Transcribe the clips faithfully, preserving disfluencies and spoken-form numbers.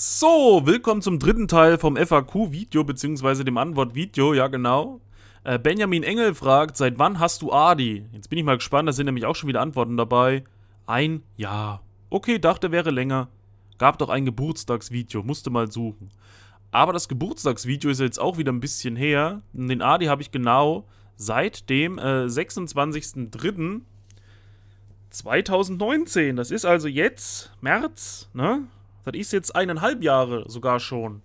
So, willkommen zum dritten Teil vom F A Q-Video, beziehungsweise dem Antwort-Video, ja genau. Äh, Benjamin Engel fragt, seit wann hast du Adi? Jetzt bin ich mal gespannt, da sind nämlich auch schon wieder Antworten dabei. Ein Jahr. Okay, dachte, wäre länger. Gab doch ein Geburtstagsvideo, musste mal suchen. Aber das Geburtstagsvideo ist jetzt auch wieder ein bisschen her. Den Adi habe ich genau seit dem äh, sechsundzwanzigsten dritten zweitausendneunzehn. Das ist also jetzt März, ne? Das ist jetzt eineinhalb Jahre sogar schon.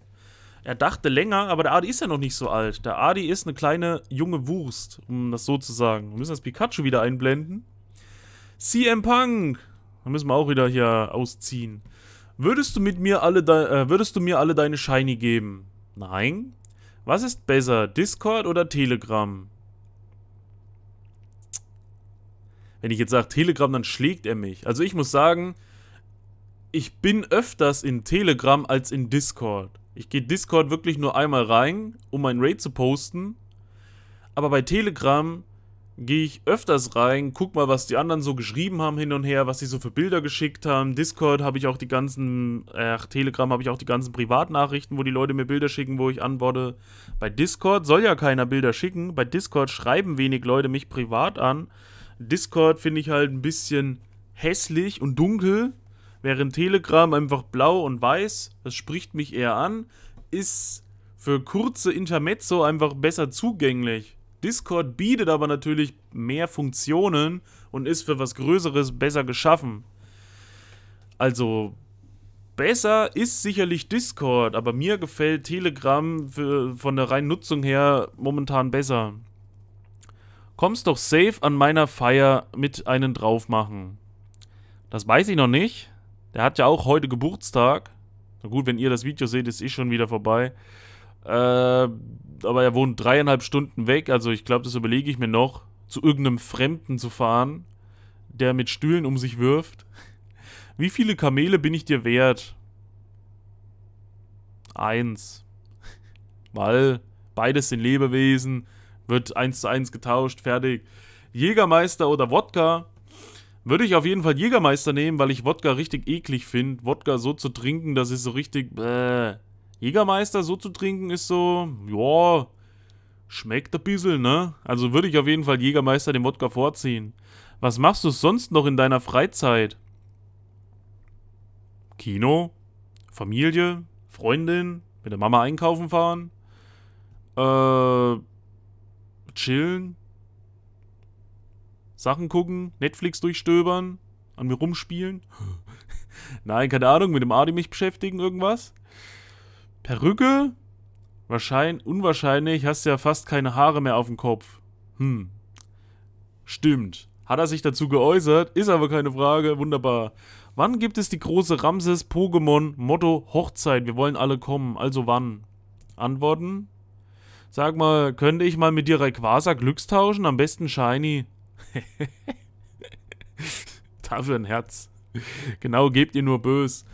Er dachte länger, aber der Adi ist ja noch nicht so alt. Der Adi ist eine kleine junge Wurst, um das so zu sagen. Wir müssen das Pikachu wieder einblenden. C M Punk. Da müssen wir auch wieder hier ausziehen. Würdest du, mit mir alle äh, würdest du mir alle deine Shiny geben? Nein. Was ist besser, Discord oder Telegram? Wenn ich jetzt sage Telegram, dann schlägt er mich. Also ich muss sagen, ich bin öfters in Telegram als in Discord. Ich gehe Discord wirklich nur einmal rein, um mein Raid zu posten. Aber bei Telegram gehe ich öfters rein, guck mal, was die anderen so geschrieben haben hin und her, was sie so für Bilder geschickt haben. Discord habe ich auch die ganzen, ach, Telegram habe ich auch die ganzen Privatnachrichten, wo die Leute mir Bilder schicken, wo ich antworte. Bei Discord soll ja keiner Bilder schicken. Bei Discord schreiben wenig Leute mich privat an. Discord finde ich halt ein bisschen hässlich und dunkel. Während Telegram einfach blau und weiß, das spricht mich eher an, ist für kurze Intermezzo einfach besser zugänglich. Discord bietet aber natürlich mehr Funktionen und ist für was Größeres besser geschaffen. Also, besser ist sicherlich Discord, aber mir gefällt Telegram für, von der reinen Nutzung her momentan besser. Kommst doch safe an meiner Feier mit einen drauf machen. Das weiß ich noch nicht. Der hat ja auch heute Geburtstag. Na gut, wenn ihr das Video seht, ist ich schon wieder vorbei. Äh, aber er wohnt dreieinhalb Stunden weg. Also ich glaube, das überlege ich mir noch, zu irgendeinem Fremden zu fahren, der mit Stühlen um sich wirft. Wie viele Kamele bin ich dir wert? Eins. Weil beides sind Lebewesen. Wird eins zu eins getauscht. Fertig. Jägermeister oder Wodka? Würde ich auf jeden Fall Jägermeister nehmen, weil ich Wodka richtig eklig finde. Wodka so zu trinken, das ist so richtig... Bäh. Jägermeister so zu trinken ist so... Ja, schmeckt ein bisschen, ne? Also würde ich auf jeden Fall Jägermeister dem Wodka vorziehen. Was machst du sonst noch in deiner Freizeit? Kino, Familie, Freundin, mit der Mama einkaufen fahren, äh, chillen. Sachen gucken, Netflix durchstöbern, an mir rumspielen. Nein, keine Ahnung, mit dem Adi mich beschäftigen, irgendwas. Perücke? Wahrscheinlich, unwahrscheinlich, hast ja fast keine Haare mehr auf dem Kopf. Hm. Stimmt. Hat er sich dazu geäußert? Ist aber keine Frage, wunderbar. Wann gibt es die große Ramses-Pokémon-Motto-Hochzeit? Wir wollen alle kommen, also wann? Antworten? Sag mal, könnte ich mal mit dir Rayquaza glückstauschen? Am besten Shiny. Dafür ein Herz. Genau, gebt ihr nur bös.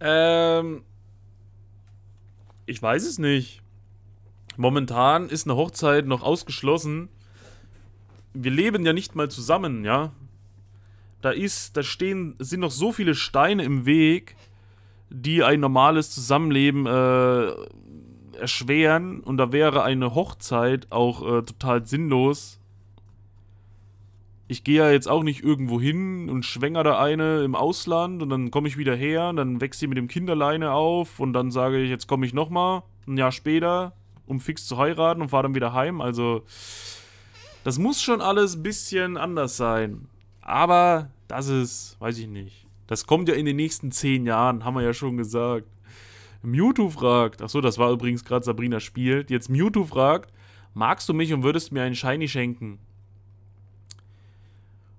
Ähm, ich weiß es nicht. Momentan ist eine Hochzeit noch ausgeschlossen. Wir leben ja nicht mal zusammen, ja. Da ist, da stehen, sind noch so viele Steine im Weg, die ein normales Zusammenleben äh, erschweren. Und da wäre eine Hochzeit auch äh, total sinnlos. Ich gehe ja jetzt auch nicht irgendwo hin und schwänger da eine im Ausland und dann komme ich wieder her und dann wächst sie mit dem Kinderleine auf und dann sage ich, jetzt komme ich nochmal ein Jahr später, um fix zu heiraten und fahre dann wieder heim. Also, das muss schon alles ein bisschen anders sein. Aber das ist, weiß ich nicht. Das kommt ja in den nächsten zehn Jahren, haben wir ja schon gesagt. Mewtwo fragt, achso, das war übrigens gerade Sabrina spielt. Jetzt Mewtwo fragt, magst du mich und würdest mir einen Shiny schenken?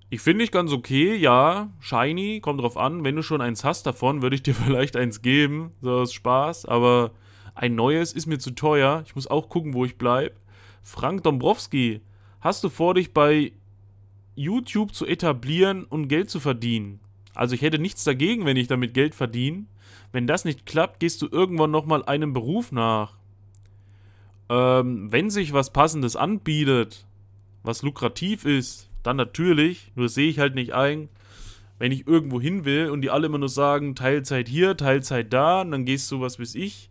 Ich finde ich ganz okay, ja, Shiny, kommt drauf an, wenn du schon eins hast davon, würde ich dir vielleicht eins geben, so ist Spaß, aber ein neues ist mir zu teuer, ich muss auch gucken, wo ich bleibe. Frank Dombrowski, hast du vor, dich bei YouTube zu etablieren und Geld zu verdienen? Also ich hätte nichts dagegen, wenn ich damit Geld verdiene. Wenn das nicht klappt, gehst du irgendwann nochmal einem Beruf nach. Ähm, wenn sich was Passendes anbietet, was lukrativ ist, dann natürlich, nur sehe ich halt nicht ein, wenn ich irgendwo hin will und die alle immer nur sagen, Teilzeit hier, Teilzeit da, und dann gehst du, was weiß ich,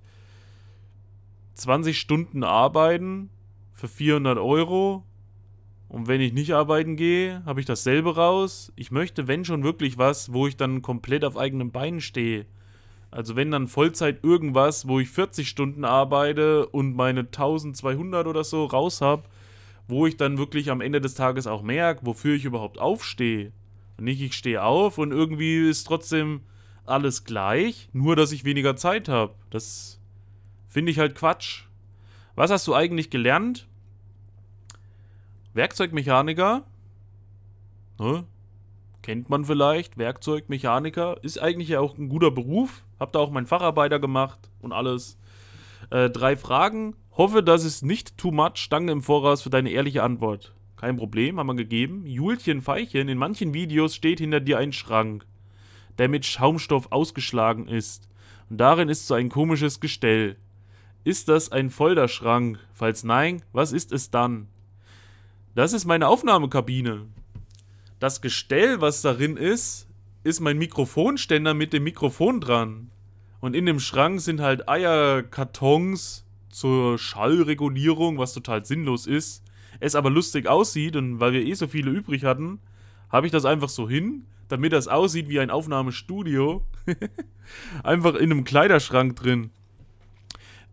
zwanzig Stunden arbeiten für vierhundert Euro, und wenn ich nicht arbeiten gehe, habe ich dasselbe raus. Ich möchte, wenn schon, wirklich was, wo ich dann komplett auf eigenen Beinen stehe. Also wenn dann Vollzeit irgendwas, wo ich vierzig Stunden arbeite und meine tausendzweihundert oder so raus habe, wo ich dann wirklich am Ende des Tages auch merke, wofür ich überhaupt aufstehe. Und nicht, ich stehe auf und irgendwie ist trotzdem alles gleich, nur dass ich weniger Zeit habe. Das finde ich halt Quatsch. Was hast du eigentlich gelernt? Werkzeugmechaniker? Ne? Kennt man vielleicht. Werkzeugmechaniker ist eigentlich ja auch ein guter Beruf. Hab da auch meinen Facharbeiter gemacht und alles. Äh, drei Fragen. Hoffe, das ist nicht too much. Danke im Voraus für deine ehrliche Antwort. Kein Problem, haben wir gegeben. Julchen, Veilchen, in manchen Videos steht hinter dir ein Schrank, der mit Schaumstoff ausgeschlagen ist. Und darin ist so ein komisches Gestell. Ist das ein Folderschrank? Falls nein, was ist es dann? Das ist meine Aufnahmekabine. Das Gestell, was darin ist, ist mein Mikrofonständer mit dem Mikrofon dran. Und in dem Schrank sind halt Eierkartons zur Schallregulierung, was total sinnlos ist. Es aber lustig aussieht, und weil wir eh so viele übrig hatten, habe ich das einfach so hin, damit das aussieht wie ein Aufnahmestudio. Einfach in einem Kleiderschrank drin.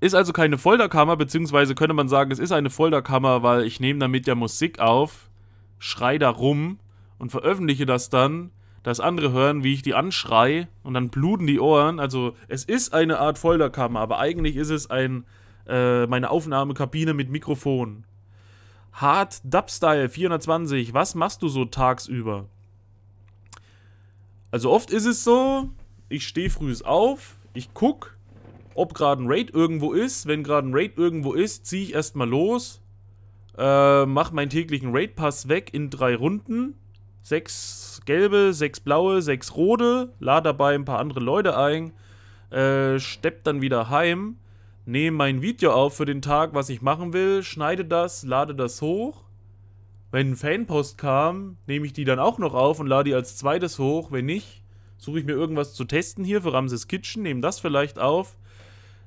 Ist also keine Folterkammer, beziehungsweise könnte man sagen, es ist eine Folterkammer, weil ich nehme damit ja Musik auf, schrei da rum und veröffentliche das dann, dass andere hören, wie ich die anschrei, und dann bluten die Ohren. Also es ist eine Art Folterkammer, aber eigentlich ist es ein äh, meine Aufnahmekabine mit Mikrofon. Hard Dubstyle vierhundertzwanzig, was machst du so tagsüber? Also oft ist es so, ich stehe früh auf, ich guck, ob gerade ein Raid irgendwo ist. Wenn gerade ein Raid irgendwo ist, ziehe ich erstmal los, äh, mache meinen täglichen Raid-Pass weg in drei Runden. Sechs gelbe, sechs blaue, sechs rote, lade dabei ein paar andere Leute ein, äh, stepp dann wieder heim. Nehme mein Video auf für den Tag, was ich machen will, schneide das, lade das hoch. Wenn ein Fanpost kam, nehme ich die dann auch noch auf und lade die als zweites hoch. Wenn nicht, suche ich mir irgendwas zu testen hier für Ramses Kitchen, nehme das vielleicht auf.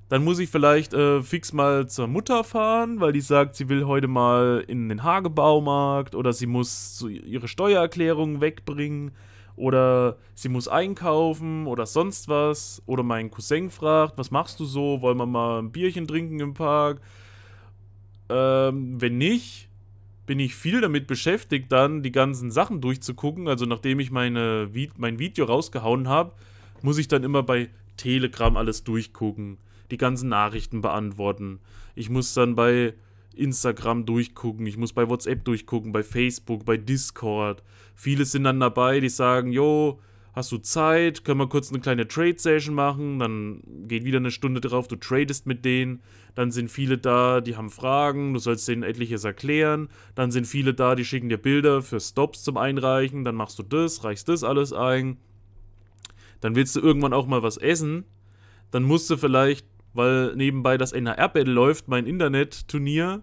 Dann muss ich vielleicht äh, fix mal zur Mutter fahren, weil die sagt, sie will heute mal in den Hagebaumarkt, oder sie muss ihre Steuererklärung wegbringen, oder sie muss einkaufen oder sonst was. Oder mein Cousin fragt, was machst du so? Wollen wir mal ein Bierchen trinken im Park? Ähm, wenn nicht, bin ich viel damit beschäftigt, dann die ganzen Sachen durchzugucken. Also nachdem ich meine, mein Video rausgehauen habe, muss ich dann immer bei Telegram alles durchgucken. Die ganzen Nachrichten beantworten. Ich muss dann bei Instagram durchgucken, ich muss bei WhatsApp durchgucken, bei Facebook, bei Discord. Viele sind dann dabei, die sagen, jo, hast du Zeit, können wir kurz eine kleine Trade-Session machen, dann geht wieder eine Stunde drauf, du tradest mit denen, dann sind viele da, die haben Fragen, du sollst denen etliches erklären, dann sind viele da, die schicken dir Bilder für Stops zum Einreichen, dann machst du das, reichst das alles ein, dann willst du irgendwann auch mal was essen, dann musst du vielleicht, weil nebenbei das N H R-Battle läuft, mein Internet-Turnier,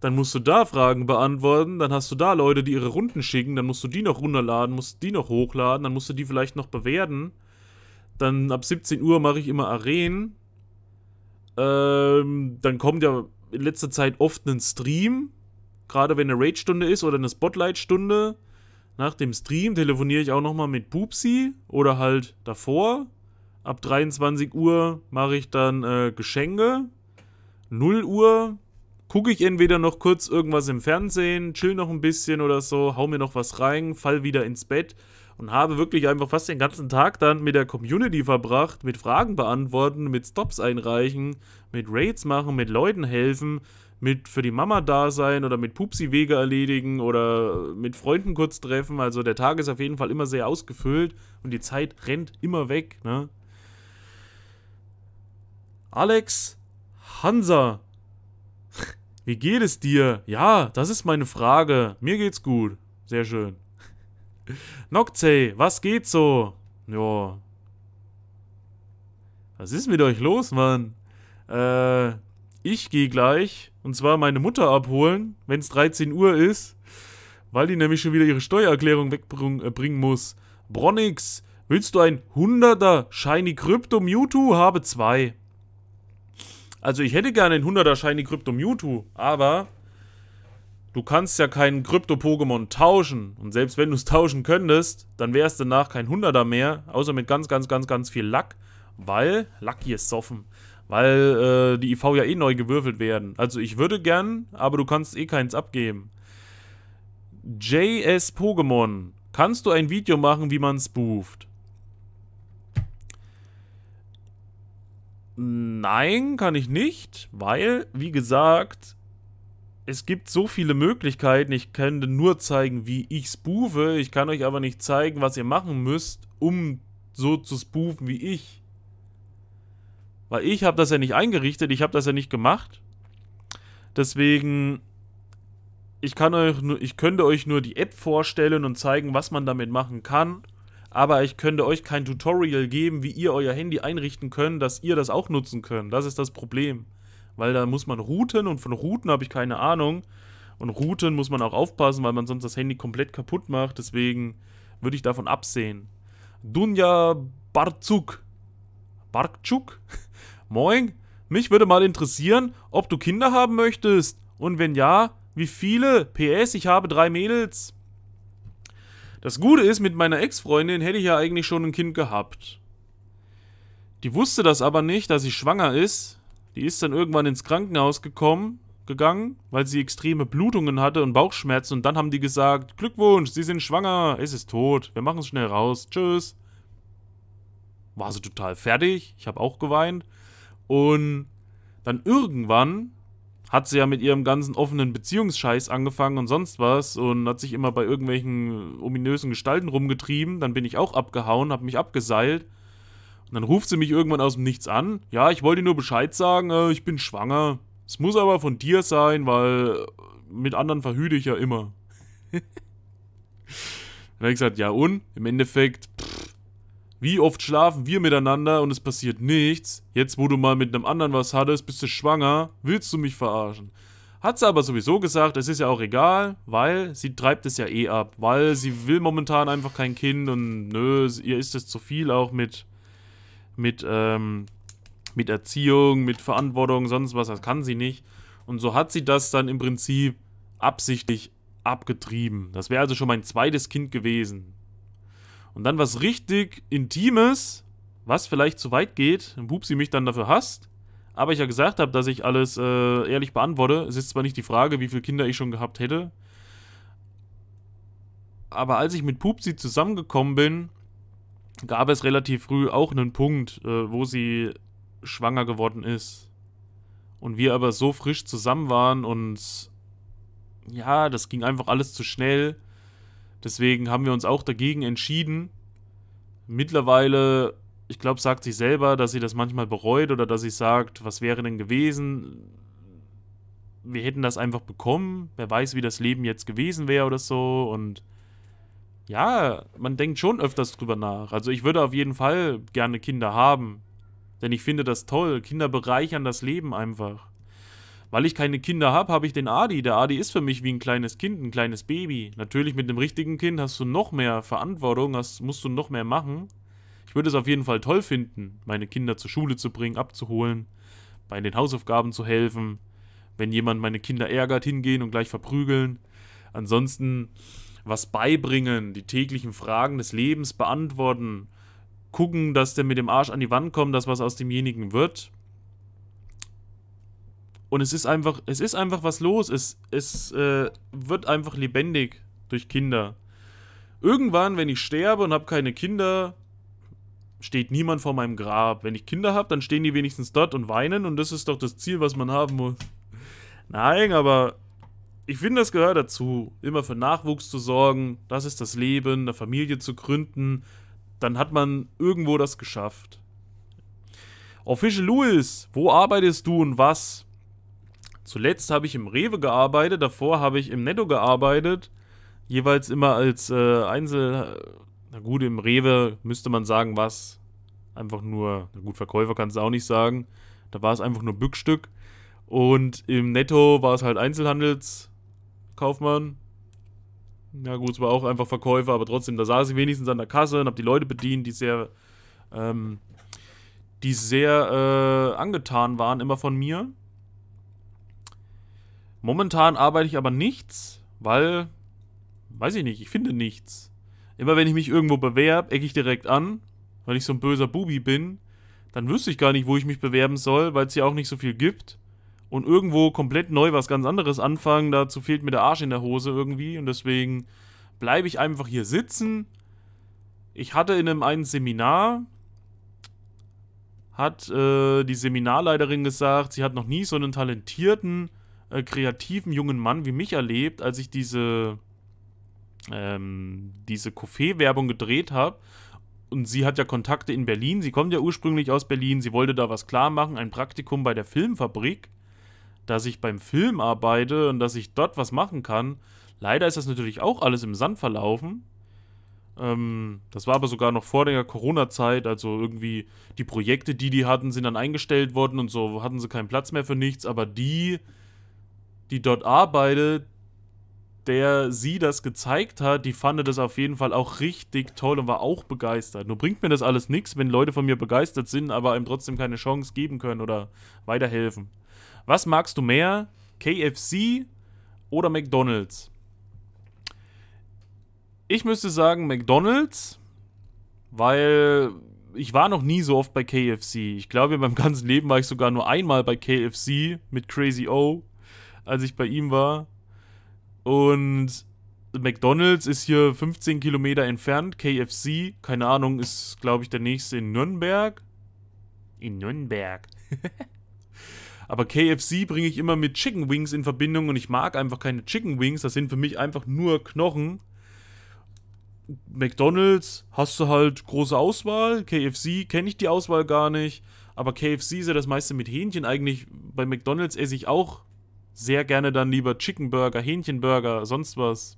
dann musst du da Fragen beantworten, dann hast du da Leute, die ihre Runden schicken, dann musst du die noch runterladen, musst die noch hochladen, dann musst du die vielleicht noch bewerten. Dann ab siebzehn Uhr mache ich immer Arenen. Ähm, dann kommt ja in letzter Zeit oft ein Stream, gerade wenn eine Raid-Stunde ist oder eine Spotlight-Stunde. Nach dem Stream telefoniere ich auch nochmal mit Pupsi oder halt davor. Ab dreiundzwanzig Uhr mache ich dann äh, Geschenke. null Uhr gucke ich entweder noch kurz irgendwas im Fernsehen, chill noch ein bisschen oder so, hau mir noch was rein, fall wieder ins Bett und habe wirklich einfach fast den ganzen Tag dann mit der Community verbracht, mit Fragen beantworten, mit Stops einreichen, mit Raids machen, mit Leuten helfen, mit für die Mama da sein oder mit Pupsi-Wege erledigen oder mit Freunden kurz treffen. Also der Tag ist auf jeden Fall immer sehr ausgefüllt und die Zeit rennt immer weg, ne? Alex Hansa, wie geht es dir? Ja, das ist meine Frage. Mir geht's gut. Sehr schön. Noctay, was geht so? Ja. Was ist mit euch los, Mann? Äh, ich gehe gleich, und zwar meine Mutter abholen, wenn es dreizehn Uhr ist, weil die nämlich schon wieder ihre Steuererklärung wegbringen muss. Bronix, willst du ein hunderter Shiny Krypto Mewtwo? Habe zwei. Also ich hätte gerne ein hunderter Shiny Krypto Mewtwo, aber du kannst ja keinen Krypto-Pokémon tauschen. Und selbst wenn du es tauschen könntest, dann wärst danach kein hunderter mehr, außer mit ganz, ganz, ganz, ganz viel Lack, weil Lack hier ist soffen. Weil äh, die I V ja eh neu gewürfelt werden. Also ich würde gern, aber du kannst eh keins abgeben. J S-Pokémon. Kannst du ein Video machen, wie man spooft? Nein, kann ich nicht. Weil, wie gesagt, es gibt so viele Möglichkeiten. Ich könnte nur zeigen, wie ich spoofe. Ich kann euch aber nicht zeigen, was ihr machen müsst, um so zu spoofen wie ich. Weil ich habe das ja nicht eingerichtet, ich habe das ja nicht gemacht. Deswegen, ich, kann euch nur, ich könnte euch nur die App vorstellen und zeigen, was man damit machen kann. Aber ich könnte euch kein Tutorial geben, wie ihr euer Handy einrichten könnt, dass ihr das auch nutzen könnt. Das ist das Problem. Weil da muss man routen und von Routen habe ich keine Ahnung. Und routen muss man auch aufpassen, weil man sonst das Handy komplett kaputt macht. Deswegen würde ich davon absehen. Dunja Bartzuk. Bartzuk? Moin, mich würde mal interessieren, ob du Kinder haben möchtest. Und wenn ja, wie viele? P S, ich habe drei Mädels. Das Gute ist, mit meiner Ex-Freundin hätte ich ja eigentlich schon ein Kind gehabt. Die wusste das aber nicht, dass sie schwanger ist. Die ist dann irgendwann ins Krankenhaus gekommen, gegangen, weil sie extreme Blutungen hatte und Bauchschmerzen. Und dann haben die gesagt, Glückwunsch, sie sind schwanger, es ist tot, wir machen es schnell raus, tschüss. War sie total fertig, ich habe auch geweint. Und dann irgendwann hat sie ja mit ihrem ganzen offenen Beziehungsscheiß angefangen und sonst was und hat sich immer bei irgendwelchen ominösen Gestalten rumgetrieben. Dann bin ich auch abgehauen, habe mich abgeseilt. Und dann ruft sie mich irgendwann aus dem Nichts an. Ja, ich wollte nur Bescheid sagen, äh, ich bin schwanger. Es muss aber von dir sein, weil mit anderen verhüte ich ja immer. Dann habe ich gesagt, ja und? Im Endeffekt, pff, wie oft schlafen wir miteinander und es passiert nichts? Jetzt, wo du mal mit einem anderen was hattest, bist du schwanger, willst du mich verarschen? Hat sie aber sowieso gesagt, es ist ja auch egal, weil sie treibt es ja eh ab. Weil sie will momentan einfach kein Kind und nö, ihr ist es zu viel auch mit, mit, ähm, mit Erziehung, mit Verantwortung, sonst was, das kann sie nicht. Und so hat sie das dann im Prinzip absichtlich abgetrieben. Das wäre also schon mein zweites Kind gewesen. Und dann was richtig Intimes, was vielleicht zu weit geht, ein Bubsi mich dann dafür hasst, aber ich ja gesagt habe, dass ich alles äh, ehrlich beantworte. Es ist zwar nicht die Frage, wie viele Kinder ich schon gehabt hätte, aber als ich mit Pupsi zusammengekommen bin, gab es relativ früh auch einen Punkt, äh, wo sie schwanger geworden ist. Und wir aber so frisch zusammen waren und ja, das ging einfach alles zu schnell. Deswegen haben wir uns auch dagegen entschieden. Mittlerweile, ich glaube, sagt sie selber, dass sie das manchmal bereut oder dass sie sagt, was wäre denn gewesen? Wir hätten das einfach bekommen. Wer weiß, wie das Leben jetzt gewesen wäre oder so. Und ja, man denkt schon öfters drüber nach. Also ich würde auf jeden Fall gerne Kinder haben. Denn ich finde das toll. Kinder bereichern das Leben einfach. Weil ich keine Kinder habe, habe ich den Adi. Der Adi ist für mich wie ein kleines Kind, ein kleines Baby. Natürlich mit dem richtigen Kind hast du noch mehr Verantwortung, hast, musst du noch mehr machen. Ich würde es auf jeden Fall toll finden, meine Kinder zur Schule zu bringen, abzuholen, bei den Hausaufgaben zu helfen, wenn jemand meine Kinder ärgert, hingehen und gleich verprügeln. Ansonsten was beibringen, die täglichen Fragen des Lebens beantworten, gucken, dass der mit dem Arsch an die Wand kommt, dass was aus demjenigen wird. Und es ist einfach, es ist einfach was los. Es, es äh, wird einfach lebendig durch Kinder. Irgendwann, wenn ich sterbe und habe keine Kinder, steht niemand vor meinem Grab. Wenn ich Kinder habe, dann stehen die wenigstens dort und weinen. Und das ist doch das Ziel, was man haben muss. Nein, aber ich finde, das gehört dazu. Immer für Nachwuchs zu sorgen. Das ist das Leben, eine Familie zu gründen. Dann hat man irgendwo das geschafft. Official Louis, wo arbeitest du und was? Zuletzt habe ich im Rewe gearbeitet, davor habe ich im Netto gearbeitet, jeweils immer als äh, Einzel... Na gut, im Rewe müsste man sagen, was? Einfach nur, na gut, Verkäufer kannst du auch nicht sagen, da war es einfach nur Bückstück. Und im Netto war es halt Einzelhandelskaufmann, Na gut, es war auch einfach Verkäufer, aber trotzdem, da saß ich wenigstens an der Kasse und habe die Leute bedient, die sehr, ähm, die sehr äh, angetan waren immer von mir. Momentan arbeite ich aber nichts, weil, weiß ich nicht, ich finde nichts. Immer wenn ich mich irgendwo bewerbe, ecke ich direkt an, weil ich so ein böser Bubi bin. Dann wüsste ich gar nicht, wo ich mich bewerben soll, weil es ja auch nicht so viel gibt. Und irgendwo komplett neu was ganz anderes anfangen, dazu fehlt mir der Arsch in der Hose irgendwie. Und deswegen bleibe ich einfach hier sitzen. Ich hatte in einem einen Seminar, hat äh, die Seminarleiterin gesagt, sie hat noch nie so einen talentierten, äh, kreativen jungen Mann wie mich erlebt, als ich diese, ähm, diese Coupé-Werbung gedreht habe. Und sie hat ja Kontakte in Berlin, sie kommt ja ursprünglich aus Berlin, sie wollte da was klar machen, ein Praktikum bei der Filmfabrik, dass ich beim Film arbeite und dass ich dort was machen kann. Leider ist das natürlich auch alles im Sand verlaufen. Ähm, das war aber sogar noch vor der Corona-Zeit, also irgendwie die Projekte, die die hatten, sind dann eingestellt worden und so hatten sie keinen Platz mehr für nichts, aber die, die dort arbeitet, der sie das gezeigt hat, die fand das auf jeden Fall auch richtig toll und war auch begeistert. Nur bringt mir das alles nichts, wenn Leute von mir begeistert sind, aber einem trotzdem keine Chance geben können oder weiterhelfen. Was magst du mehr? K F C oder McDonald's? Ich müsste sagen McDonald's, weil ich war noch nie so oft bei K F C. Ich glaube, in meinem ganzen Leben war ich sogar nur einmal bei K F C mit Crazy O, als ich bei ihm war. Und McDonald's ist hier fünfzehn Kilometer entfernt. K F C, keine Ahnung, ist, glaube ich, der nächste in Nürnberg. In Nürnberg. Aber K F C bringe ich immer mit Chicken Wings in Verbindung und ich mag einfach keine Chicken Wings. Das sind für mich einfach nur Knochen. McDonald's hast du halt große Auswahl. K F C kenne ich die Auswahl gar nicht. Aber K F C ist ja das meiste mit Hähnchen eigentlich. Bei McDonald's esse ich auch sehr gerne dann lieber Chicken Burger, Hähnchenburger, sonst was.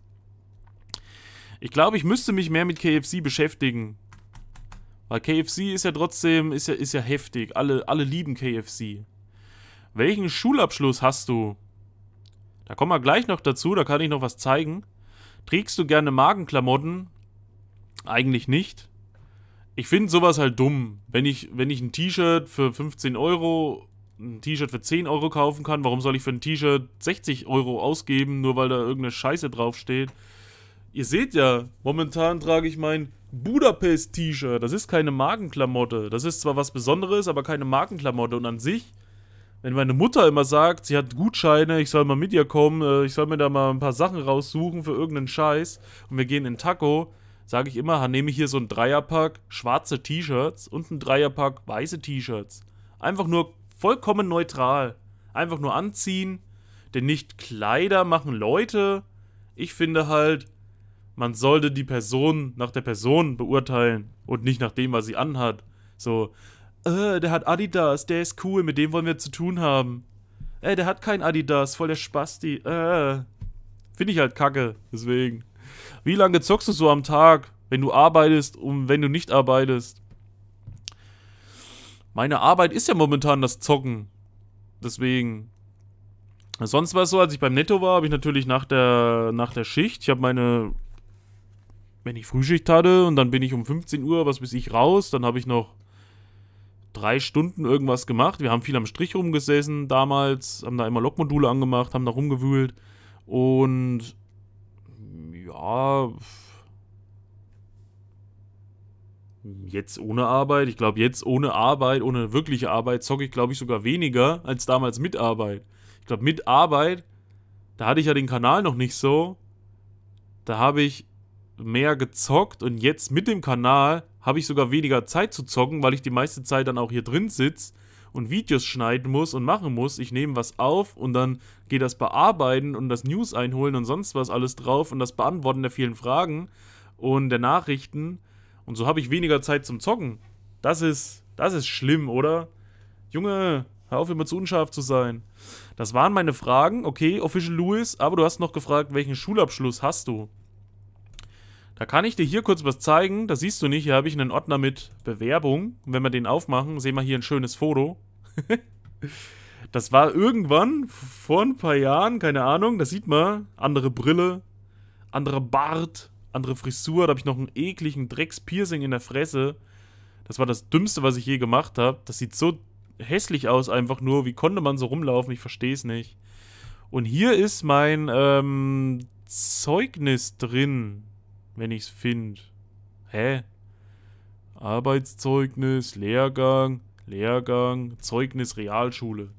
Ich glaube, ich müsste mich mehr mit K F C beschäftigen. Weil K F C ist ja trotzdem, ist ja, ist ja heftig. Alle, alle lieben K F C. Welchen Schulabschluss hast du? Da kommen wir gleich noch dazu, da kann ich noch was zeigen. Trägst du gerne Magenklamotten? Eigentlich nicht. Ich finde sowas halt dumm. Wenn ich, wenn ich ein T-Shirt für fünfzehn Euro... ein T-Shirt für zehn Euro kaufen kann, warum soll ich für ein T-Shirt sechzig Euro ausgeben, nur weil da irgendeine Scheiße draufsteht? Ihr seht ja, momentan trage ich mein Budapest-T-Shirt. Das ist keine Markenklamotte. Das ist zwar was Besonderes, aber keine Markenklamotte. Und an sich, wenn meine Mutter immer sagt, sie hat Gutscheine, ich soll mal mit ihr kommen, ich soll mir da mal ein paar Sachen raussuchen für irgendeinen Scheiß und wir gehen in Takko, sage ich immer, nehme ich hier so einen Dreierpack schwarze T-Shirts und einen Dreierpack weiße T-Shirts. Einfach nur vollkommen neutral. Einfach nur anziehen, denn nicht Kleider machen Leute. Ich finde halt, man sollte die Person nach der Person beurteilen und nicht nach dem, was sie anhat. So, äh, der hat Adidas, der ist cool, mit dem wollen wir zu tun haben. Äh, der hat kein Adidas, voll der Spasti. Äh, finde ich halt kacke, deswegen. Wie lange zockst du so am Tag, wenn du arbeitest und wenn du nicht arbeitest? Meine Arbeit ist ja momentan das Zocken. Deswegen. Sonst war es so, als ich beim Netto war, habe ich natürlich nach der, nach der Schicht, ich habe meine, wenn ich Frühschicht hatte und dann bin ich um fünfzehn Uhr, was weiß ich, raus, dann habe ich noch drei Stunden irgendwas gemacht. Wir haben viel am Strich rumgesessen damals, haben da immer Lokmodule angemacht, haben da rumgewühlt und ja, jetzt ohne Arbeit, ich glaube jetzt ohne Arbeit, ohne wirkliche Arbeit zocke ich glaube ich sogar weniger als damals mit Arbeit. Ich glaube mit Arbeit, da hatte ich ja den Kanal noch nicht so, da habe ich mehr gezockt und jetzt mit dem Kanal habe ich sogar weniger Zeit zu zocken, weil ich die meiste Zeit dann auch hier drin sitze und Videos schneiden muss und machen muss. Ich nehme was auf und dann geht das Bearbeiten und das News einholen und sonst was alles drauf und das Beantworten der vielen Fragen und der Nachrichten. Und so habe ich weniger Zeit zum Zocken. Das ist, das ist schlimm, oder? Junge, hör auf immer zu unscharf zu sein. Das waren meine Fragen. Okay, Official Louis, aber du hast noch gefragt, welchen Schulabschluss hast du? Da kann ich dir hier kurz was zeigen. Das siehst du nicht. Hier habe ich einen Ordner mit Bewerbung. Und wenn wir den aufmachen, sehen wir hier ein schönes Foto. Das war irgendwann vor ein paar Jahren, keine Ahnung. Das sieht man. Andere Brille, anderer Bart, andere Frisur. Da habe ich noch einen ekligen Dreckspiercing in der Fresse. Das war das Dümmste, was ich je gemacht habe. Das sieht so hässlich aus einfach nur. Wie konnte man so rumlaufen? Ich verstehe es nicht. Und hier ist mein ähm, Zeugnis drin, wenn ich es finde. Hä? Arbeitszeugnis, Lehrgang, Lehrgang, Zeugnis, Realschule.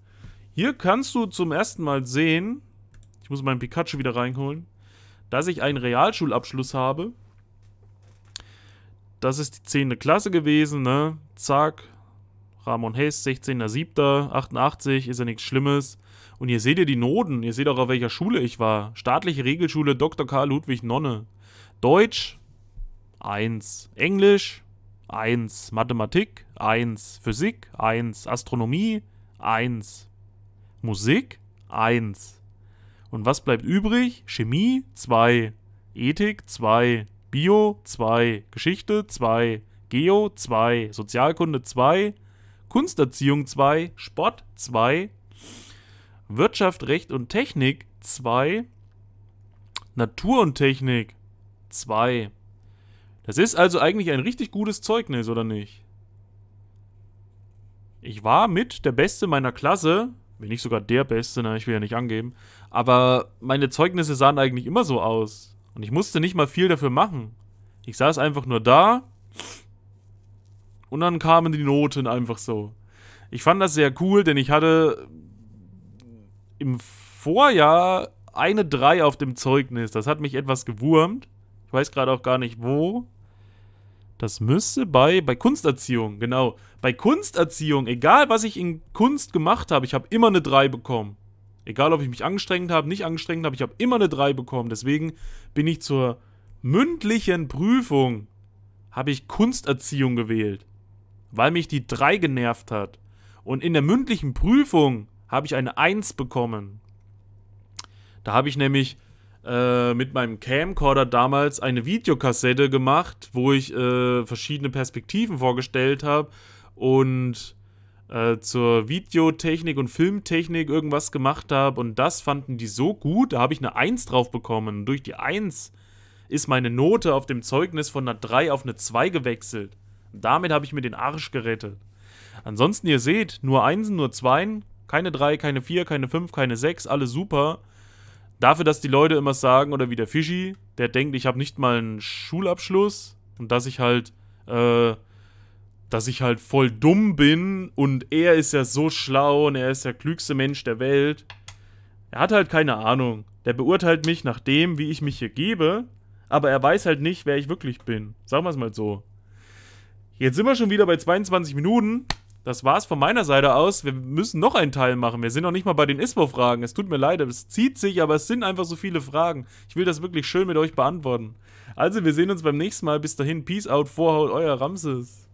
Hier kannst du zum ersten Mal sehen, ich muss meinen Pikachu wieder reinholen, dass ich einen Realschulabschluss habe. Das ist die zehnte Klasse gewesen, ne? Zack. Ramon Hess, sechzehnter siebter achtundachtzig, ist ja nichts Schlimmes. Und hier seht ihr die Noten, ihr seht auch, auf welcher Schule ich war. Staatliche Regelschule Doktor Karl Ludwig Nonne. Deutsch, eins. Englisch, eins. Mathematik, eins. Physik, eins. Astronomie, eins. Musik, eins. Und was bleibt übrig? Chemie, zwei. Ethik, zwei. Bio, zwei. Geschichte, zwei. Geo, zwei. Sozialkunde, zwei. Kunsterziehung, zwei. Sport, zwei. Wirtschaft, Recht und Technik, zwei. Natur und Technik, zwei. Das ist also eigentlich ein richtig gutes Zeugnis, oder nicht? Ich war mit der Beste meiner Klasse. Wenn nicht sogar der Beste, na, ich will ja nicht angeben. Aber meine Zeugnisse sahen eigentlich immer so aus. Und ich musste nicht mal viel dafür machen. Ich saß einfach nur da. Und dann kamen die Noten einfach so. Ich fand das sehr cool, denn ich hatte im Vorjahr eine drei auf dem Zeugnis. Das hat mich etwas gewurmt. Ich weiß gerade auch gar nicht, wo. Das müsste bei, bei Kunsterziehung, genau. Bei Kunsterziehung, egal was ich in Kunst gemacht habe, ich habe immer eine drei bekommen. Egal, ob ich mich angestrengt habe, nicht angestrengt habe, ich habe immer eine drei bekommen. Deswegen bin ich zur mündlichen Prüfung, habe ich Kunsterziehung gewählt. Weil mich die drei genervt hat. Und in der mündlichen Prüfung habe ich eine eins bekommen. Da habe ich nämlich mit meinem Camcorder damals eine Videokassette gemacht, wo ich äh, verschiedene Perspektiven vorgestellt habe und äh, zur Videotechnik und Filmtechnik irgendwas gemacht habe, und das fanden die so gut, da habe ich eine eins drauf bekommen. Und durch die eins ist meine Note auf dem Zeugnis von einer drei auf eine zwei gewechselt. Und damit habe ich mir den Arsch gerettet. Ansonsten, ihr seht, nur Einsen, nur Zweien, keine drei, keine vier, keine fünf, keine sechs, alle super. Dafür, dass die Leute immer sagen, oder wie der Fischi, der denkt, ich habe nicht mal einen Schulabschluss und dass ich halt, äh, dass ich halt voll dumm bin, und er ist ja so schlau und er ist der klügste Mensch der Welt. Er hat halt keine Ahnung. Der beurteilt mich nach dem, wie ich mich hier gebe, aber er weiß halt nicht, wer ich wirklich bin. Sagen wir es mal so. Jetzt sind wir schon wieder bei zweiundzwanzig Minuten. Das war's von meiner Seite aus. Wir müssen noch einen Teil machen. Wir sind noch nicht mal bei den ISPO-Fragen. Es tut mir leid, es zieht sich, aber es sind einfach so viele Fragen. Ich will das wirklich schön mit euch beantworten. Also, wir sehen uns beim nächsten Mal. Bis dahin, Peace out, Vorhaut, euer Ramses.